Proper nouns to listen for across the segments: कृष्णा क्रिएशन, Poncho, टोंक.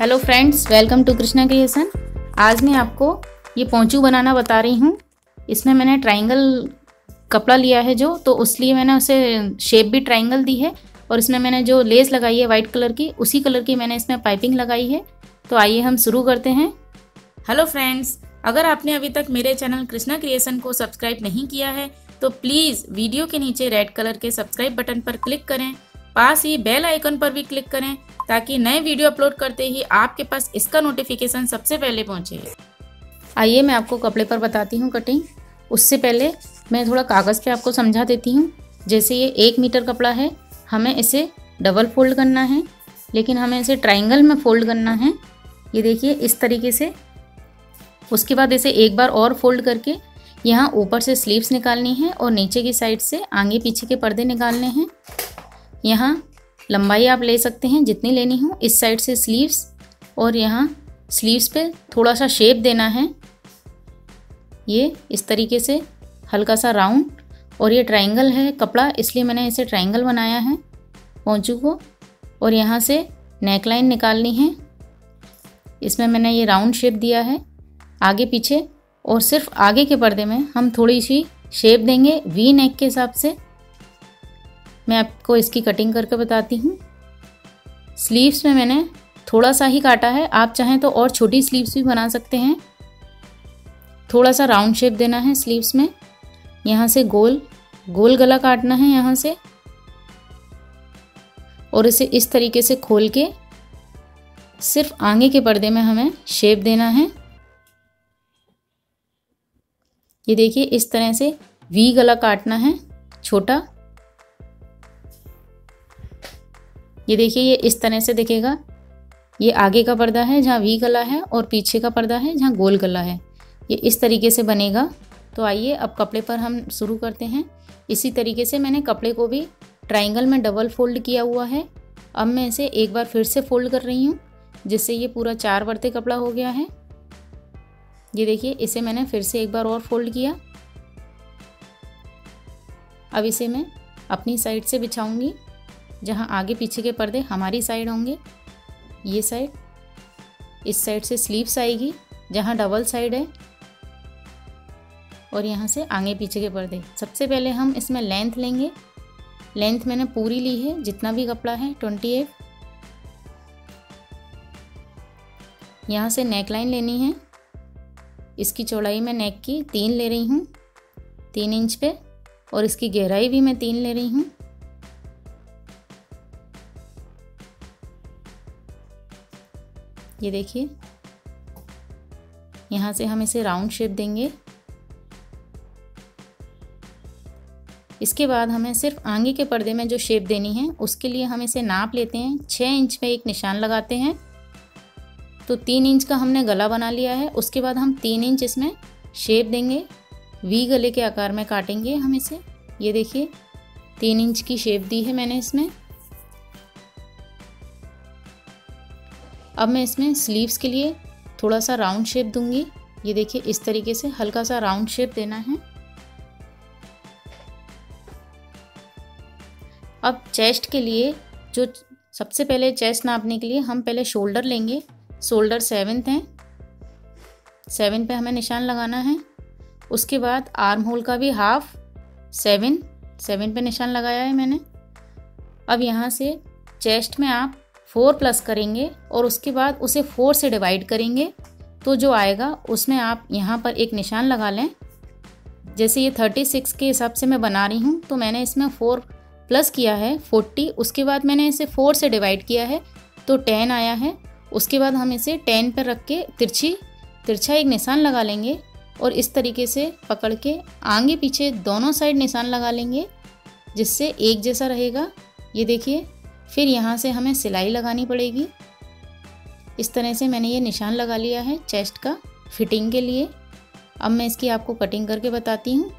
Hello friends, welcome to कृष्णा क्रिएशन। आज मैं आपको ये पोंचू बनाना बता रही हूँ। इसमें मैंने ट्रायंगल कपड़ा लिया है जो, तो उसलिए मैंने उसे शेप भी ट्रायंगल दी है। और इसमें मैंने जो लेस लगाई है वाइट कलर की, उसी कलर की मैंने इसमें पाइपिंग लगाई है। तो आइए हम शुरू करते हैं। हेलो फ्रेंड्स, अगर आपने अभी तक मेरे चैनल कृष्णा क्रिएशन को सब्सक्राइब नहीं किया है तो प्लीज़ वीडियो के नीचे रेड कलर के सब्सक्राइब बटन पर क्लिक करें। पास ही बेल आइकन पर भी क्लिक करें ताकि नए वीडियो अपलोड करते ही आपके पास इसका नोटिफिकेशन सबसे पहले पहुंचे। आइए मैं आपको कपड़े पर बताती हूँ कटिंग। उससे पहले मैं थोड़ा कागज़ पे आपको समझा देती हूँ। जैसे ये 1 मीटर कपड़ा है, हमें इसे डबल फोल्ड करना है, लेकिन हमें इसे ट्रायंगल में फोल्ड करना है। ये देखिए इस तरीके से। उसके बाद इसे एक बार और फोल्ड करके यहाँ ऊपर से स्लीव्स निकालनी है और नीचे की साइड से आगे पीछे के पर्दे निकालने हैं। यहाँ लंबाई आप ले सकते हैं जितनी लेनी हो। इस साइड से स्लीव्स, और यहाँ स्लीव्स पे थोड़ा सा शेप देना है, ये इस तरीके से हल्का सा राउंड। और ये ट्रायंगल है कपड़ा, इसलिए मैंने इसे ट्रायंगल बनाया है पोंचू को। और यहाँ से नेक लाइन निकालनी है। इसमें मैंने ये राउंड शेप दिया है आगे पीछे, और सिर्फ आगे के पर्दे में हम थोड़ी सी शेप देंगे वी नेक के हिसाब से। मैं आपको इसकी कटिंग करके बताती हूँ। स्लीव्स में मैंने थोड़ा सा ही काटा है, आप चाहें तो और छोटी स्लीव्स भी बना सकते हैं। थोड़ा सा राउंड शेप देना है स्लीव्स में। यहाँ से गोल गोल गला काटना है यहाँ से, और इसे इस तरीके से खोल के सिर्फ आगे के पर्दे में हमें शेप देना है। ये देखिए इस तरह से वी गला काटना है छोटा। ये देखिए ये इस तरह से दिखेगा। ये आगे का पर्दा है जहाँ वी गला है, और पीछे का पर्दा है जहाँ गोल गला है। ये इस तरीके से बनेगा। तो आइए अब कपड़े पर हम शुरू करते हैं। इसी तरीके से मैंने कपड़े को भी ट्रायंगल में डबल फोल्ड किया हुआ है। अब मैं इसे एक बार फिर से फोल्ड कर रही हूँ, जिससे ये पूरा 4 परतें कपड़ा हो गया है। ये देखिए इसे मैंने फिर से एक बार और फोल्ड किया। अब इसे मैं अपनी साइड से बिछाऊँगी, जहाँ आगे पीछे के पर्दे हमारी साइड होंगे। ये साइड, इस साइड से स्लीव्स आएगी जहाँ डबल साइड है, और यहाँ से आगे पीछे के पर्दे। सबसे पहले हम इसमें लेंथ लेंगे। लेंथ मैंने पूरी ली है, जितना भी कपड़ा है 28। यहाँ से नेक लाइन लेनी है। इसकी चौड़ाई मैं नेक की 3 ले रही हूँ, 3 इंच पे, और इसकी गहराई भी मैं 3 ले रही हूँ। ये देखिए यहाँ से हम इसे राउंड शेप देंगे। इसके बाद हमें सिर्फ आगे के पर्दे में जो शेप देनी है, उसके लिए हम इसे नाप लेते हैं। 6 इंच पे एक निशान लगाते हैं। तो 3 इंच का हमने गला बना लिया है। उसके बाद हम 3 इंच इसमें शेप देंगे, वी गले के आकार में काटेंगे हम इसे। ये देखिए 3 इंच की शेप दी है मैंने इसमें। अब मैं इसमें स्लीव्स के लिए थोड़ा सा राउंड शेप दूंगी। ये देखिए इस तरीके से हल्का सा राउंड शेप देना है। अब चेस्ट के लिए, जो सबसे पहले चेस्ट नापने के लिए हम पहले शोल्डर लेंगे। शोल्डर 7 हैं, 7 पे हमें निशान लगाना है। उसके बाद आर्म होल का भी हाफ 7 पे निशान लगाया है मैंने। अब यहाँ से चेस्ट में आप 4+ करेंगे, और उसके बाद उसे 4 से डिवाइड करेंगे, तो जो आएगा उसमें आप यहाँ पर एक निशान लगा लें। जैसे ये 36 के हिसाब से मैं बना रही हूँ, तो मैंने इसमें 4+ किया है 40। उसके बाद मैंने इसे 4 से डिवाइड किया है तो 10 आया है। उसके बाद हम इसे 10 पर रख के तिरछा एक निशान लगा लेंगे, और इस तरीके से पकड़ के आगे पीछे दोनों साइड निशान लगा लेंगे, जिससे एक जैसा रहेगा। ये देखिए फिर यहाँ से हमें सिलाई लगानी पड़ेगी। इस तरह से मैंने ये निशान लगा लिया है चेस्ट का फिटिंग के लिए। अब मैं इसकी आपको कटिंग करके बताती हूँ।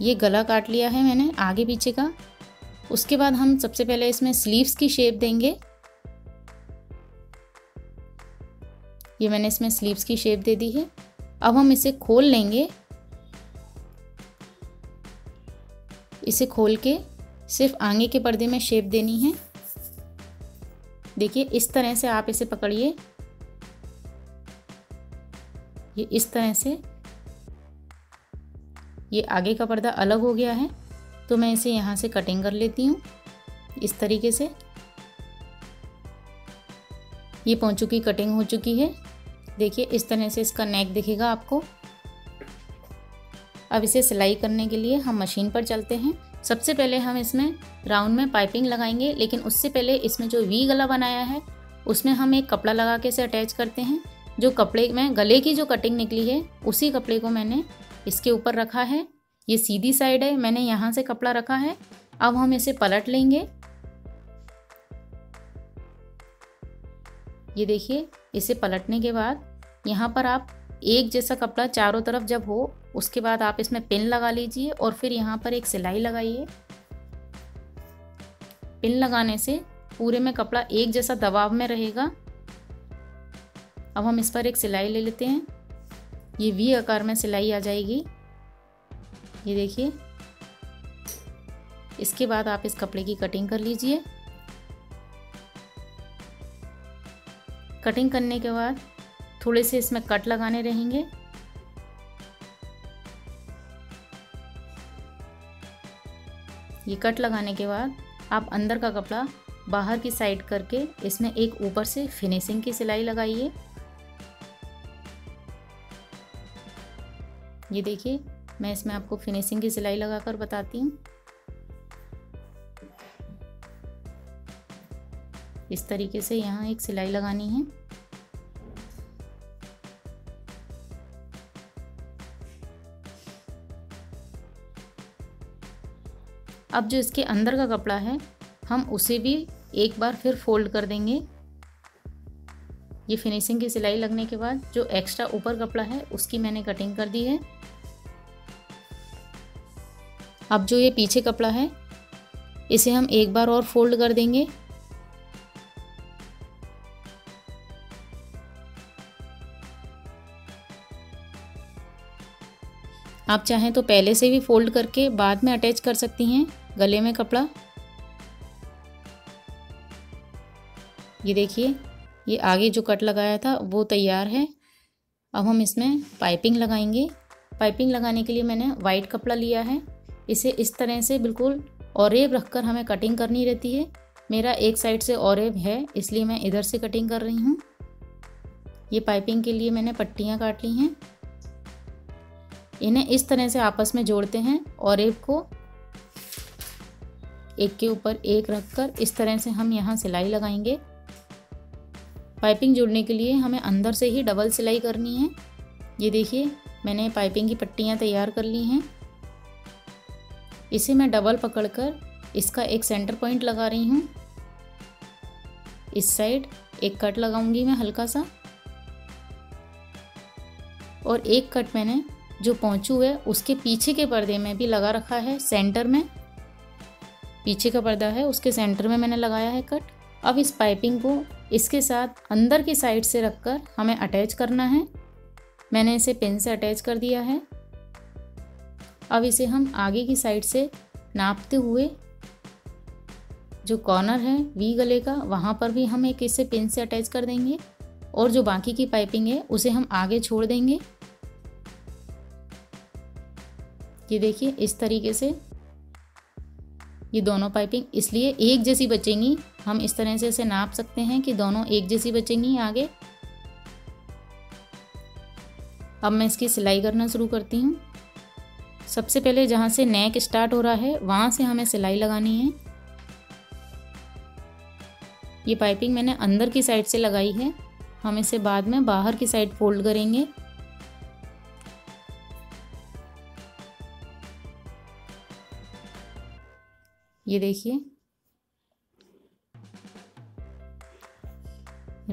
ये गला काट लिया है मैंने आगे पीछे का। उसके बाद हम सबसे पहले इसमें स्लीव्स की शेप देंगे। ये मैंने इसमें स्लीव्स की शेप दे दी है। अब हम इसे खोल लेंगे। इसे खोल के सिर्फ आगे के पर्दे में शेप देनी है। देखिए इस तरह से आप इसे पकड़िए, ये इस तरह से ये आगे का पर्दा अलग हो गया है, तो मैं इसे यहाँ से कटिंग कर लेती हूँ इस तरीके से। ये पोंचो की कटिंग हो चुकी है। देखिए इस तरह से इसका नेक दिखेगा आपको। अब इसे सिलाई करने के लिए हम मशीन पर चलते हैं। सबसे पहले हम इसमें राउंड में पाइपिंग लगाएंगे, लेकिन उससे पहले इसमें जो वी गला बनाया है उसमें हम एक कपड़ा लगा के इसे अटैच करते हैं। जो कपड़े में गले की जो कटिंग निकली है उसी कपड़े को मैंने इसके ऊपर रखा है। ये सीधी साइड है, मैंने यहाँ से कपड़ा रखा है। अब हम इसे पलट लेंगे। ये देखिए इसे पलटने के बाद यहाँ पर आप एक जैसा कपड़ा चारों तरफ जब हो उसके बाद आप इसमें पिन लगा लीजिए और फिर यहाँ पर एक सिलाई लगाइए। पिन लगाने से पूरे में कपड़ा एक जैसा दबाव में रहेगा। अब हम इस पर एक सिलाई ले लेते हैं। ये वी आकार में सिलाई आ जाएगी। ये देखिए इसके बाद आप इस कपड़े की कटिंग कर लीजिए। कटिंग करने के बाद थोड़े से इसमें कट लगाने रहेंगे। ये कट लगाने के बाद आप अंदर का कपड़ा बाहर की साइड करके इसमें एक ऊपर से फिनिशिंग की सिलाई लगाइए। ये देखिए मैं इसमें आपको फिनिशिंग की सिलाई लगाकर बताती हूँ। इस तरीके से यहाँ एक सिलाई लगानी है। अब जो इसके अंदर का कपड़ा है हम उसे भी एक बार फिर फोल्ड कर देंगे। ये फिनिशिंग की सिलाई लगने के बाद जो एक्स्ट्रा ऊपर कपड़ा है उसकी मैंने कटिंग कर दी है। अब जो ये पीछे कपड़ा है इसे हम एक बार और फोल्ड कर देंगे। आप चाहें तो पहले से भी फोल्ड करके बाद में अटैच कर सकती हैं गले में कपड़ा। ये देखिए ये आगे जो कट लगाया था वो तैयार है। अब हम इसमें पाइपिंग लगाएंगे। पाइपिंग लगाने के लिए मैंने वाइट कपड़ा लिया है। इसे इस तरह से बिल्कुल औरेब रखकर हमें कटिंग करनी रहती है। मेरा एक साइड से औरेब है इसलिए मैं इधर से कटिंग कर रही हूँ। ये पाइपिंग के लिए मैंने पट्टियाँ काट ली हैं। इन्हें इस तरह से आपस में जोड़ते हैं। औरेब को एक के ऊपर एक रखकर इस तरह से हम यहाँ सिलाई लगाएंगे। पाइपिंग जोड़ने के लिए हमें अंदर से ही डबल सिलाई करनी है। ये देखिए मैंने पाइपिंग की पट्टियाँ तैयार कर ली हैं। इसे मैं डबल पकड़कर इसका एक सेंटर पॉइंट लगा रही हूँ। इस साइड एक कट लगाऊंगी मैं हल्का सा, और एक कट मैंने जो पोंचो है उसके पीछे के पर्दे में भी लगा रखा है। सेंटर में पीछे का पर्दा है उसके सेंटर में मैंने लगाया है कट। अब इस पाइपिंग को इसके साथ अंदर की साइड से रखकर हमें अटैच करना है। मैंने इसे पिन से अटैच कर दिया है। अब इसे हम आगे की साइड से नापते हुए जो कॉर्नर है वी गले का वहाँ पर भी हम एक इसे पिन से अटैच कर देंगे और जो बाकी की पाइपिंग है उसे हम आगे छोड़ देंगे। ये देखिए इस तरीके से ये दोनों पाइपिंग इसलिए एक जैसी बचेंगी। हम इस तरह से इसे नाप सकते हैं कि दोनों एक जैसी बचेंगी आगे। अब मैं इसकी सिलाई करना शुरू करती हूँ। सबसे पहले जहाँ से नेक स्टार्ट हो रहा है वहाँ से हमें सिलाई लगानी है। ये पाइपिंग मैंने अंदर की साइड से लगाई है। हम इसे बाद में बाहर की साइड फोल्ड करेंगे। ये देखिए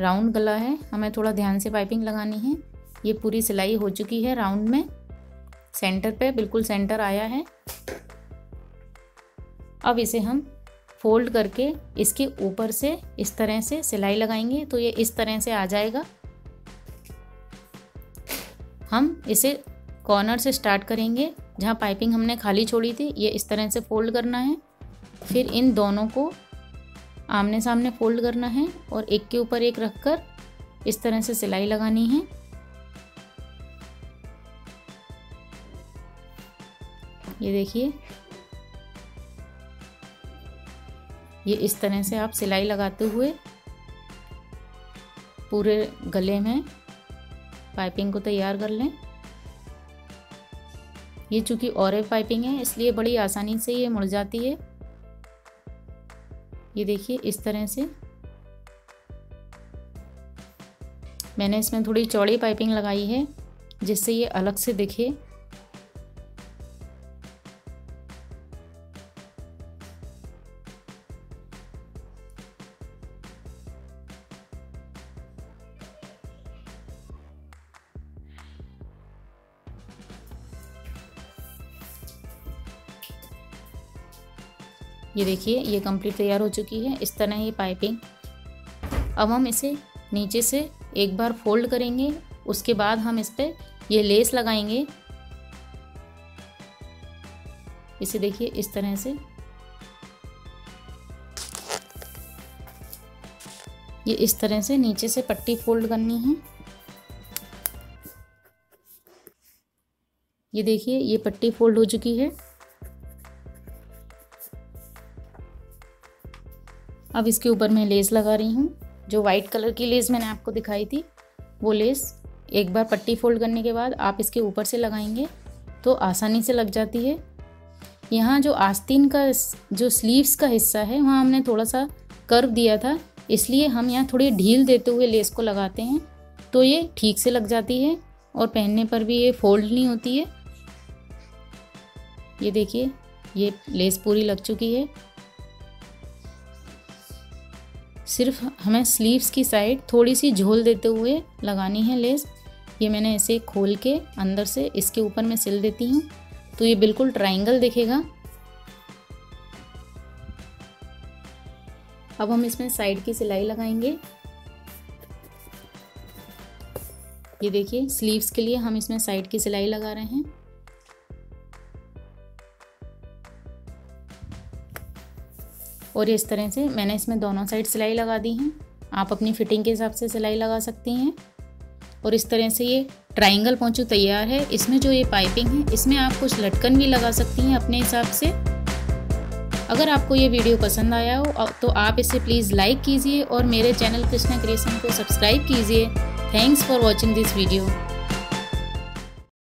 राउंड गला है, हमें थोड़ा ध्यान से पाइपिंग लगानी है। ये पूरी सिलाई हो चुकी है। राउंड में सेंटर पे बिल्कुल सेंटर आया है। अब इसे हम फोल्ड करके इसके ऊपर से इस तरह से सिलाई लगाएंगे तो ये इस तरह से आ जाएगा। हम इसे कॉर्नर से स्टार्ट करेंगे जहाँ पाइपिंग हमने खाली छोड़ी थी। ये इस तरह से फोल्ड करना है, फिर इन दोनों को आमने सामने फोल्ड करना है और एक के ऊपर एक रखकर इस तरह से सिलाई लगानी है। ये देखिए, ये इस तरह से आप सिलाई लगाते हुए पूरे गले में पाइपिंग को तैयार कर लें। ये चूँकि औरे पाइपिंग है इसलिए बड़ी आसानी से ये मुड़ जाती है। ये देखिए इस तरह से मैंने इसमें थोड़ी चौड़ी पाइपिंग लगाई है जिससे ये अलग से दिखे। ये देखिए ये कंप्लीट तैयार हो चुकी है। इस तरह ये पाइपिंग अब हम इसे नीचे से एक बार फोल्ड करेंगे, उसके बाद हम इस पर ये लेस लगाएंगे। इसे देखिए इस तरह से ये इस तरह से नीचे से पट्टी फोल्ड करनी है। ये देखिए ये पट्टी फोल्ड हो चुकी है। अब इसके ऊपर मैं लेस लगा रही हूँ। जो वाइट कलर की लेस मैंने आपको दिखाई थी वो लेस एक बार पट्टी फोल्ड करने के बाद आप इसके ऊपर से लगाएंगे तो आसानी से लग जाती है। यहाँ जो आस्तीन का जो स्लीव्स का हिस्सा है वहाँ हमने थोड़ा सा कर्व दिया था, इसलिए हम यहाँ थोड़ी ढील देते हुए लेस को लगाते हैं तो ये ठीक से लग जाती है और पहनने पर भी ये फोल्ड नहीं होती है। ये देखिए ये लेस पूरी लग चुकी है। सिर्फ हमें स्लीव्स की साइड थोड़ी सी झोल देते हुए लगानी है लेस। ये मैंने इसे खोल के अंदर से इसके ऊपर मैं सिल देती हूँ तो ये बिल्कुल ट्रायंगल दिखेगा। अब हम इसमें साइड की सिलाई लगाएंगे। ये देखिए स्लीव्स के लिए हम इसमें साइड की सिलाई लगा रहे हैं। और इस तरह से मैंने इसमें दोनों साइड सिलाई लगा दी है। आप अपनी फिटिंग के हिसाब से सिलाई लगा सकती हैं। और इस तरह से ये ट्रायंगल पोंचो तैयार है। इसमें जो ये पाइपिंग है इसमें आप कुछ लटकन भी लगा सकती हैं अपने हिसाब से। अगर आपको ये वीडियो पसंद आया हो तो आप इसे प्लीज़ लाइक कीजिए और मेरे चैनल कृष्णा क्रिएशन को सब्सक्राइब कीजिए। Thanks for watching this video.